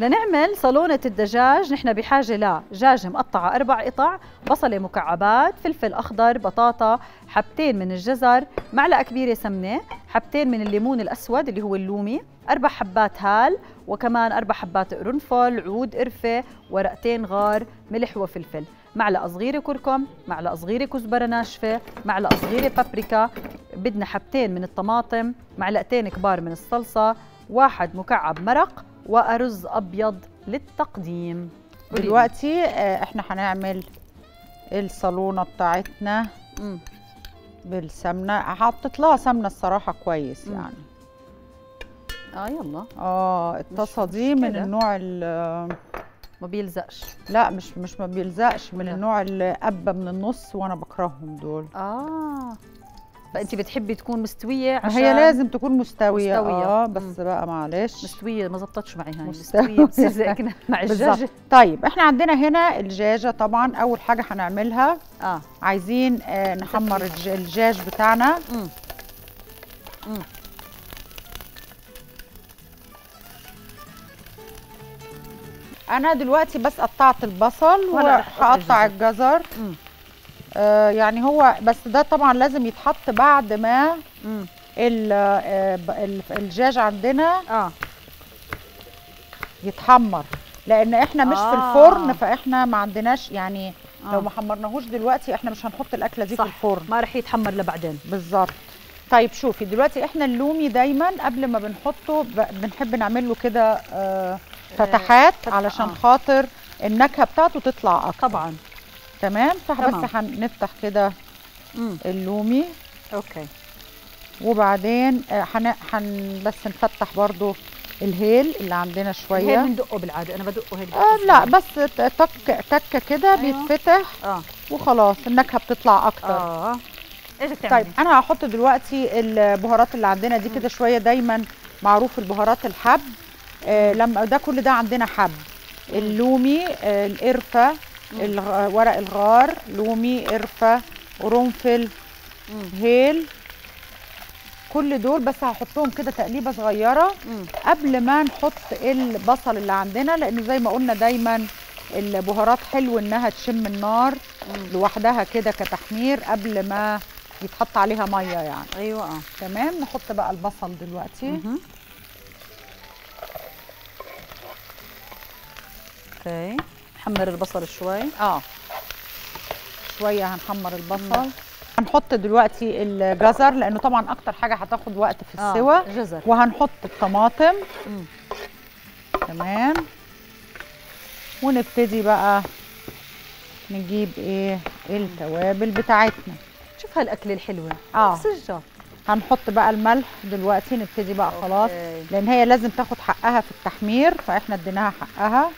لنعمل صالونة الدجاج نحن بحاجة لدجاج مقطعة 4 قطع، بصلة مكعبات، فلفل أخضر، بطاطا، حبتين من الجزر، معلقة كبيرة سمنة، حبتين من الليمون الأسود اللي هو اللومي، 4 حبات هال، وكمان 4 حبات قرنفل، عود قرفة، ورقتين غار، ملح وفلفل، معلقة صغيرة كركم، معلقة صغيرة كزبرة ناشفة، معلقة صغيرة بابريكا، بدنا حبتين من الطماطم، معلقتين كبار من الصلصة، 1 مكعب مرق، وأرز أبيض للتقديم. دلوقتي احنا هنعمل الصالونة بتاعتنا بالسمنة، حطيت لها سمنة الصراحة كويس يعني. يلا الطاسة دي من النوع اللي ما بيلزقش. لا مش ما بيلزقش، من النوع اللي قبة من النص وانا بكرههم دول. فانت بتحبي تكون مستويه عشان هي لازم تكون مستويه. بس بقى معلش مستويه ما ظبطتش معي، هاي مستويه بتصير مع الدجاجه. طيب احنا عندنا هنا الدجاجه، طبعا اول حاجه هنعملها عايزين نحمر الدجاج بتاعنا. انا دلوقتي بس قطعت البصل وهقطع الجزر. يعني هو بس ده طبعا لازم يتحط بعد ما الدجاج عندنا يتحمر، لان احنا مش في الفرن، فاحنا ما عندناش يعني لو ما حمرناهوش دلوقتي احنا مش هنحط الاكله دي في الفرن، ما رح يتحمر لبعدين. بالظبط. طيب شوفي دلوقتي احنا اللومي دايما قبل ما بنحطه بنحب نعمل له كده فتحات علشان خاطر النكهه بتاعته تطلع أكتر. طبعا تمام. بس هنفتح كده اللومي. اوكي. وبعدين بس نفتح برضو الهيل اللي عندنا شويه. الهيل بندقه بالعاده، انا بدقه هيك. لا بس تكه كده. أيوه. بيتفتح وخلاص النكهه بتطلع اكتر. ايش بتعملي؟ طيب انا هحط دلوقتي البهارات اللي عندنا دي كده شويه، دايما معروف البهارات الحب. لما ده كل ده عندنا حب، اللومي، القرفه، ورق الغار، لومي، قرفه، قرنفل، هيل، كل دول بس هحطهم كده تقليبه صغيره قبل ما نحط البصل اللي عندنا، لانه زي ما قلنا دايما البهارات حلو انها تشم النار لوحدها كده كتحمير قبل ما يتحط عليها ميه يعني. ايوه. تمام. نحط بقى البصل دلوقتي. اوكي. نحمر البصل شوي. شويه هنحمر البصل. هنحط دلوقتي الجزر، لانه طبعا اكتر حاجه هتاخد وقت في السوى. وهنحط الطماطم. تمام. ونبتدي بقى نجيب التوابل بتاعتنا. شوف هالاكل الحلوه. سجة. هنحط بقى الملح دلوقتي، نبتدي بقى خلاص لان هي لازم تاخد حقها في التحمير، فاحنا اديناها حقها.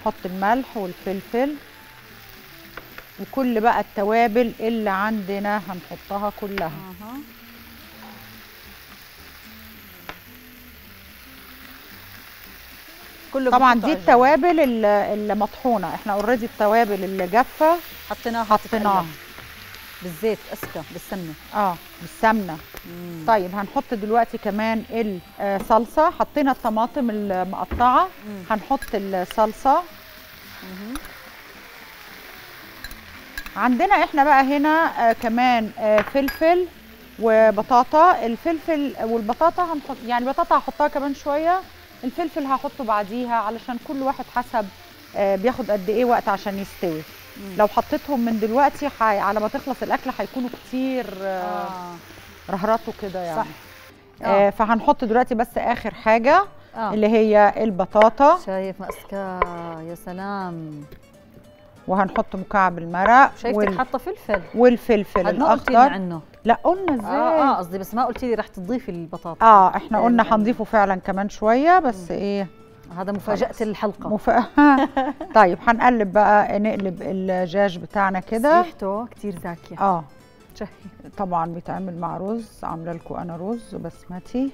نحط الملح والفلفل وكل بقى التوابل اللي عندنا هنحطها كلها. طبعا دي التوابل اللي مطحونه، احنا اوريدي التوابل اللي جافه حطيناها بالزيت اسكا بالسمنه. بالسمنه. طيب هنحط دلوقتي كمان الصلصه، حطينا الطماطم المقطعه. هنحط الصلصه. عندنا احنا بقى هنا كمان فلفل وبطاطا. الفلفل والبطاطا هنحط، يعني البطاطا هحطها كمان شويه، الفلفل هحطه بعديها علشان كل واحد حسب بياخد قد ايه وقت عشان يستوي. لو حطيتهم من دلوقتي على ما تخلص الاكله هيكونوا كتير رهرته كده يعني. صح. فهنحط دلوقتي بس اخر حاجه اللي هي البطاطا. شايف ماسكاه؟ يا سلام. وهنحط مكعب المرق. شايفتك حاطه فلفل. والفلفل الاخضر عنه. لا قلنا ازاي. قصدي بس ما قلتي لي رح تضيفي البطاطا. احنا قلنا هنضيفه فعلا كمان شويه بس هذا مفاجأة الحلقة. طيب هنقلب بقى، نقلب الدجاج بتاعنا كده. ريحته كتير زاكية. طبعا بيتعمل مع رز، عامله لكم انا رز بسمتي.